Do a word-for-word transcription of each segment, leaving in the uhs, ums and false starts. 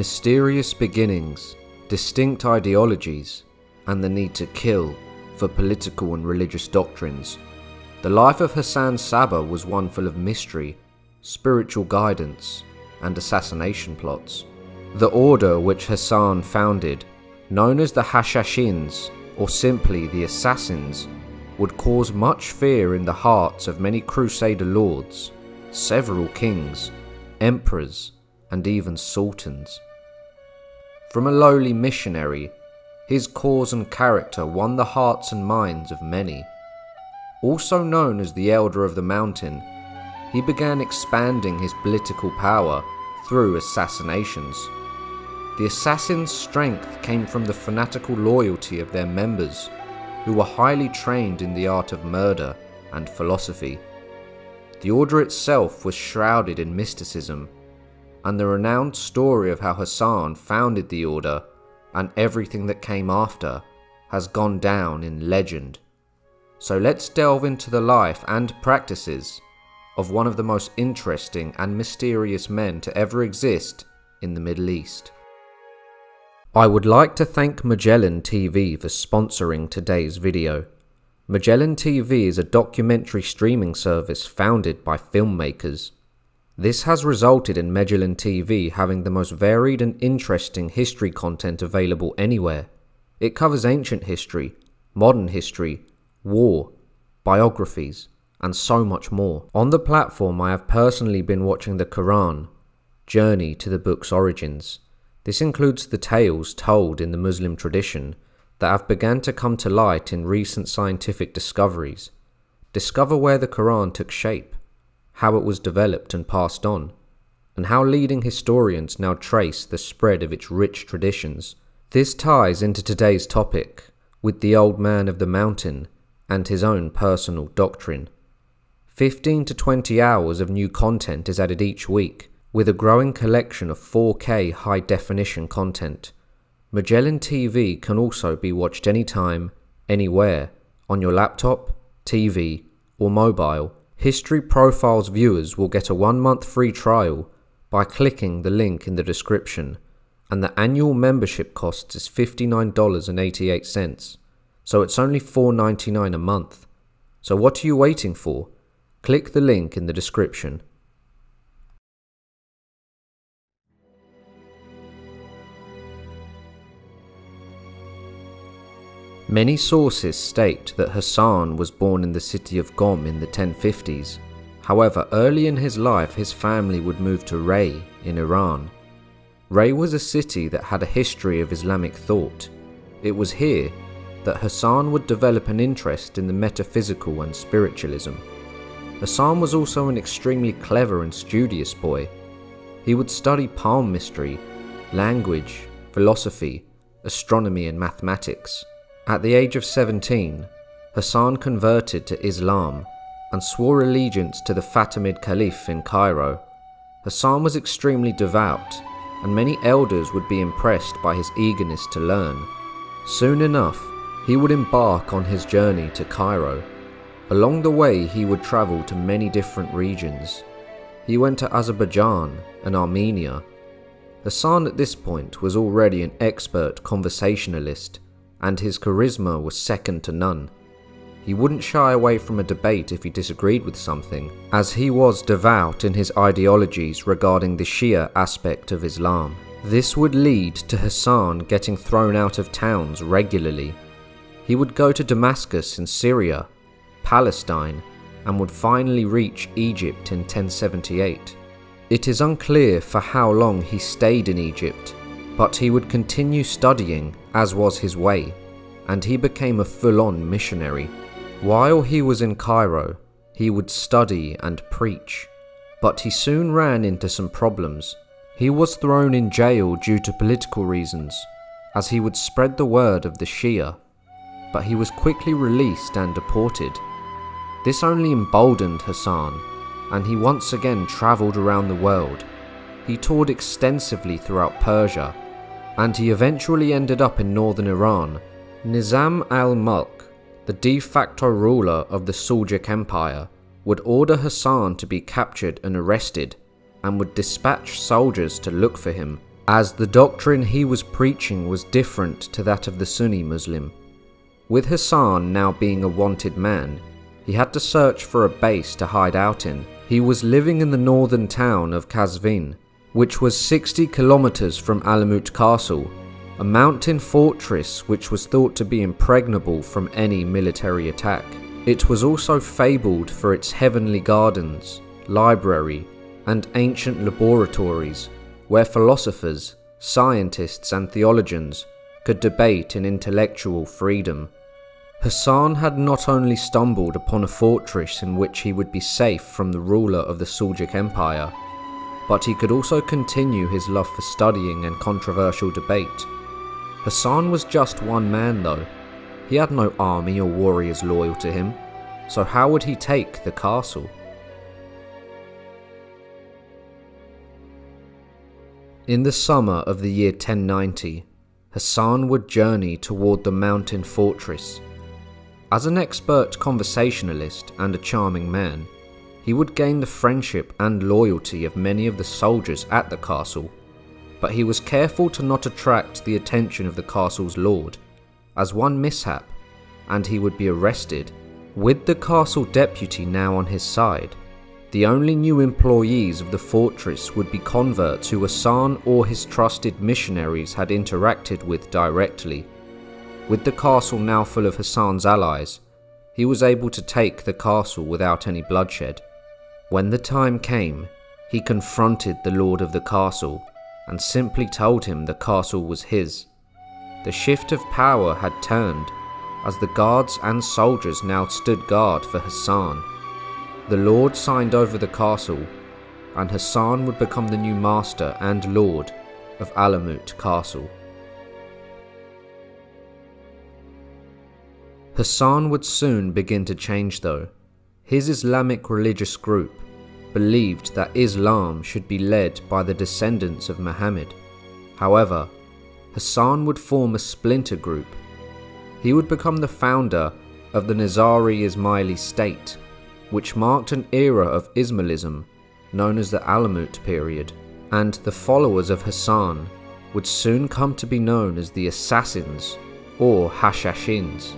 Mysterious beginnings, distinct ideologies, and the need to kill for political and religious doctrines. The life of Hassan Sabbah was one full of mystery, spiritual guidance, and assassination plots. The order which Hassan founded, known as the Hashashins, or simply the Assassins, would cause much fear in the hearts of many Crusader lords, several kings, emperors, and even sultans. From a lowly missionary, his cause and character won the hearts and minds of many. Also known as the Elder of the Mountain, he began expanding his political power through assassinations. The assassins' strength came from the fanatical loyalty of their members, who were highly trained in the art of murder and philosophy. The order itself was shrouded in mysticism, and the renowned story of how Hassan founded the order and everything that came after has gone down in legend. So let's delve into the life and practices of one of the most interesting and mysterious men to ever exist in the Middle East. I would like to thank Magellan T V for sponsoring today's video. Magellan T V is a documentary streaming service founded by filmmakers. This has resulted in Magellan T V having the most varied and interesting history content available anywhere. It covers ancient history, modern history, war, biographies, and so much more. On the platform, I have personally been watching the Quran, Journey to the Book's Origins. This includes the tales told in the Muslim tradition that have begun to come to light in recent scientific discoveries. Discover where the Quran took shape, how it was developed and passed on, and how leading historians now trace the spread of its rich traditions. This ties into today's topic with the Old Man of the Mountain and his own personal doctrine. fifteen to twenty hours of new content is added each week, with a growing collection of four K high-definition content. Magellan T V can also be watched anytime, anywhere, on your laptop, T V, or mobile. History Profiles viewers will get a one-month free trial by clicking the link in the description, and the annual membership cost is fifty-nine dollars and eighty-eight cents, so it's only four ninety-nine a month. So what are you waiting for? Click the link in the description. Many sources state that Hassan was born in the city of Qom in the ten fifties. However, early in his life his family would move to Rey in Iran. Rey was a city that had a history of Islamic thought. It was here that Hassan would develop an interest in the metaphysical and spiritualism. Hassan was also an extremely clever and studious boy. He would study palm mystery, language, philosophy, astronomy and mathematics. At the age of seventeen, Hassan converted to Islam and swore allegiance to the Fatimid Caliph in Cairo. Hassan was extremely devout, and many elders would be impressed by his eagerness to learn. Soon enough, he would embark on his journey to Cairo. Along the way, he would travel to many different regions. He went to Azerbaijan and Armenia. Hassan at this point was already an expert conversationalist, and his charisma was second to none. He wouldn't shy away from a debate if he disagreed with something, as he was devout in his ideologies regarding the Shia aspect of Islam. This would lead to Hassan getting thrown out of towns regularly. He would go to Damascus in Syria, Palestine, and would finally reach Egypt in ten seventy-eight. It is unclear for how long he stayed in Egypt, but he would continue studying, as was his way, and he became a full-on missionary. While he was in Cairo, he would study and preach, but he soon ran into some problems. He was thrown in jail due to political reasons, as he would spread the word of the Shia, but he was quickly released and deported. This only emboldened Hassan, and he once again travelled around the world. He toured extensively throughout Persia, and he eventually ended up in northern Iran. Nizam al-Mulk, the de facto ruler of the Seljuk Empire, would order Hassan to be captured and arrested, and would dispatch soldiers to look for him as the doctrine he was preaching was different to that of the Sunni Muslim. With Hassan now being a wanted man, he had to search for a base to hide out in. He was living in the northern town of Qazvin, which was sixty kilometers from Alamut Castle, a mountain fortress which was thought to be impregnable from any military attack. It was also fabled for its heavenly gardens, library, and ancient laboratories, where philosophers, scientists, and theologians could debate in intellectual freedom. Hassan had not only stumbled upon a fortress in which he would be safe from the ruler of the Seljuk Empire, but he could also continue his love for studying and controversial debate. Hassan was just one man though. He had no army or warriors loyal to him, so how would he take the castle? In the summer of the year ten ninety, Hassan would journey toward the mountain fortress. As an expert conversationalist and a charming man, he would gain the friendship and loyalty of many of the soldiers at the castle, but he was careful to not attract the attention of the castle's lord, as one mishap and he would be arrested. With the castle deputy now on his side, the only new employees of the fortress would be converts who Hassan or his trusted missionaries had interacted with directly. With the castle now full of Hassan's allies, he was able to take the castle without any bloodshed. When the time came, he confronted the lord of the castle and simply told him the castle was his. The shift of power had turned, as the guards and soldiers now stood guard for Hassan. The lord signed over the castle, and Hassan would become the new master and lord of Alamut Castle. Hassan would soon begin to change though. His Islamic religious group believed that Islam should be led by the descendants of Muhammad. However, Hassan would form a splinter group. He would become the founder of the Nizari Ismaili state, which marked an era of Ismailism known as the Alamut period, and the followers of Hassan would soon come to be known as the Assassins or Hashashins.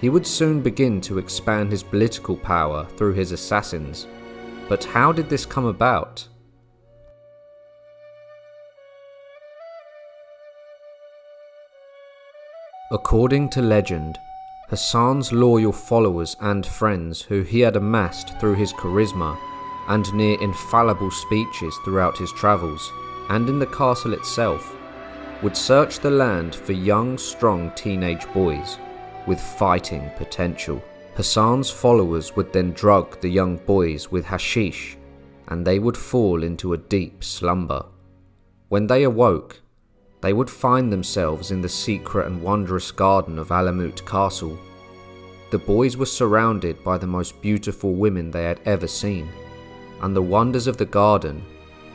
He would soon begin to expand his political power through his assassins. But how did this come about? According to legend, Hassan's loyal followers and friends who he had amassed through his charisma and near infallible speeches throughout his travels and in the castle itself would search the land for young, strong teenage boys with fighting potential. Hassan's followers would then drug the young boys with hashish and they would fall into a deep slumber. When they awoke, they would find themselves in the secret and wondrous garden of Alamut Castle. The boys were surrounded by the most beautiful women they had ever seen, and the wonders of the garden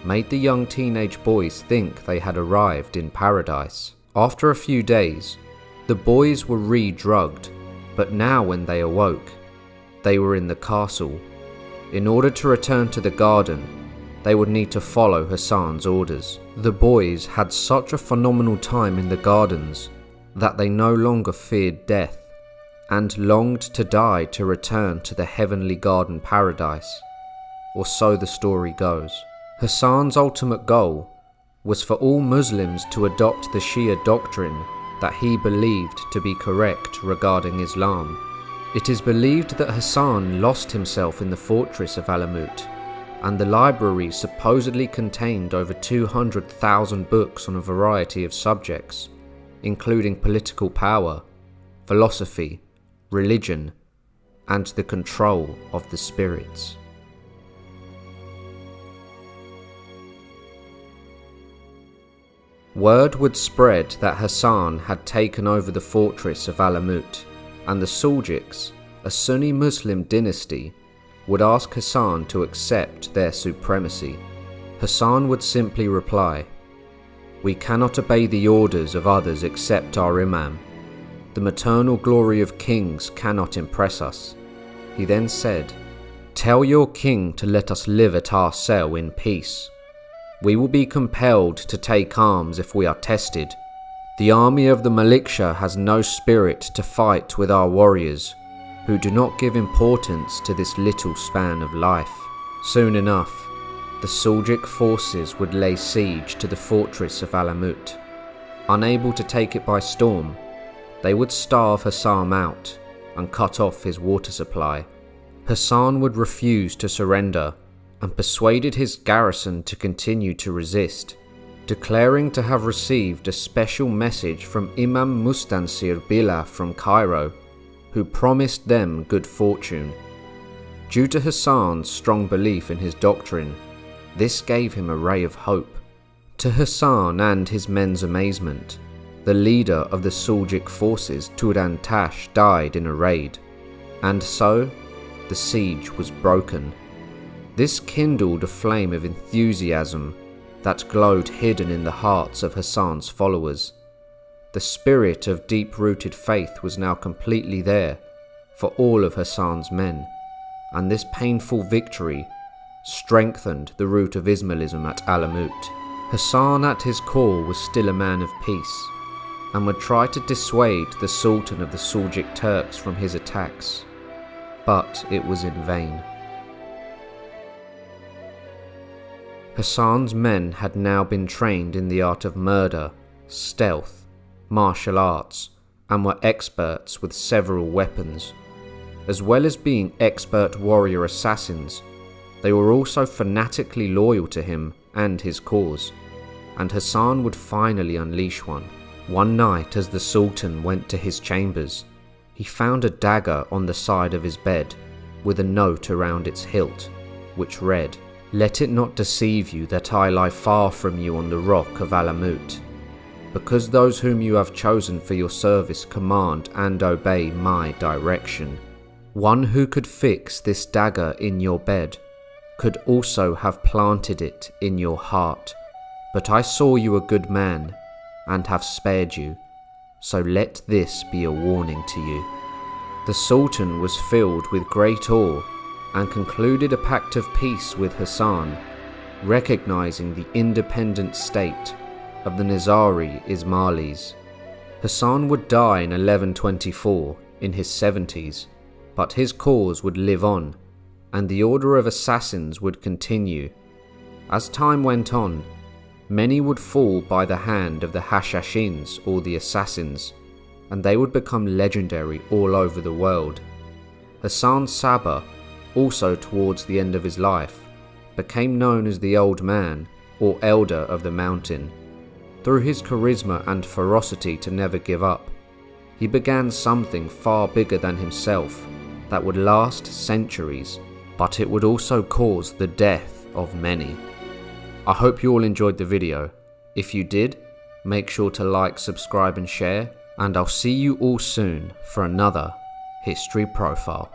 made the young teenage boys think they had arrived in paradise. After a few days, the boys were re-drugged, but now when they awoke, they were in the castle. In order to return to the garden, they would need to follow Hassan's orders. The boys had such a phenomenal time in the gardens that they no longer feared death and longed to die to return to the heavenly garden paradise, or so the story goes. Hassan's ultimate goal was for all Muslims to adopt the Shia doctrine that he believed to be correct regarding Islam. It is believed that Hassan lost himself in the fortress of Alamut, and the library supposedly contained over two hundred thousand books on a variety of subjects, including political power, philosophy, religion, and the control of the spirits. Word would spread that Hassan had taken over the fortress of Alamut, and the Seljuks, a Sunni Muslim dynasty, would ask Hassan to accept their supremacy. Hassan would simply reply, "We cannot obey the orders of others except our Imam. The maternal glory of kings cannot impress us." He then said, "Tell your king to let us live at our cell in peace. We will be compelled to take arms if we are tested. The army of the Maliksha has no spirit to fight with our warriors, who do not give importance to this little span of life. Soon enough, the Seljuk forces would lay siege to the fortress of Alamut. Unable to take it by storm, they would starve Hassan out and cut off his water supply. Hassan would refuse to surrender and persuaded his garrison to continue to resist, declaring to have received a special message from Imam Mustansir Billah from Cairo, who promised them good fortune. Due to Hassan's strong belief in his doctrine, this gave him a ray of hope. To Hassan and his men's amazement, the leader of the Seljuk forces, Turan Tash, died in a raid, and so the siege was broken. This kindled a flame of enthusiasm that glowed hidden in the hearts of Hassan's followers. The spirit of deep-rooted faith was now completely there for all of Hassan's men, and this painful victory strengthened the root of Ismailism at Alamut. Hassan at his core was still a man of peace, and would try to dissuade the Sultan of the Seljuk Turks from his attacks, but it was in vain. Hassan's men had now been trained in the art of murder, stealth, martial arts, and were experts with several weapons. As well as being expert warrior assassins, they were also fanatically loyal to him and his cause, and Hassan would finally unleash one. One night, as the Sultan went to his chambers, he found a dagger on the side of his bed with a note around its hilt, which read, "Let it not deceive you that I lie far from you on the rock of Alamut, because those whom you have chosen for your service command and obey my direction. One who could fix this dagger in your bed could also have planted it in your heart, but I saw you a good man and have spared you, so let this be a warning to you." The Sultan was filled with great awe and concluded a pact of peace with Hassan, recognizing the independent state of the Nizari Ismailis. Hassan would die in eleven twenty-four, in his seventies, but his cause would live on, and the order of assassins would continue. As time went on, many would fall by the hand of the Hashashins, or the Assassins, and they would become legendary all over the world. Hassan Sabbah, also towards the end of his life, became known as the Old Man, or Elder of the Mountain. Through his charisma and ferocity to never give up, he began something far bigger than himself that would last centuries, but it would also cause the death of many. I hope you all enjoyed the video. If you did, make sure to like, subscribe and share, and I'll see you all soon for another History Profile.